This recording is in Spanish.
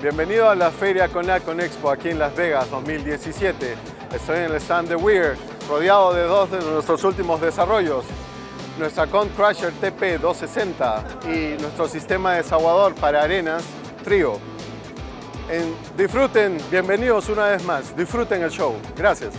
Bienvenido a la Feria CONEXPO aquí en Las Vegas 2017. Estoy en el stand de Weir, rodeado de dos de nuestros últimos desarrollos. Nuestra Cone Crusher TP260 y nuestro sistema desaguador para arenas Trio. Disfruten, bienvenidos una vez más, disfruten el show. Gracias.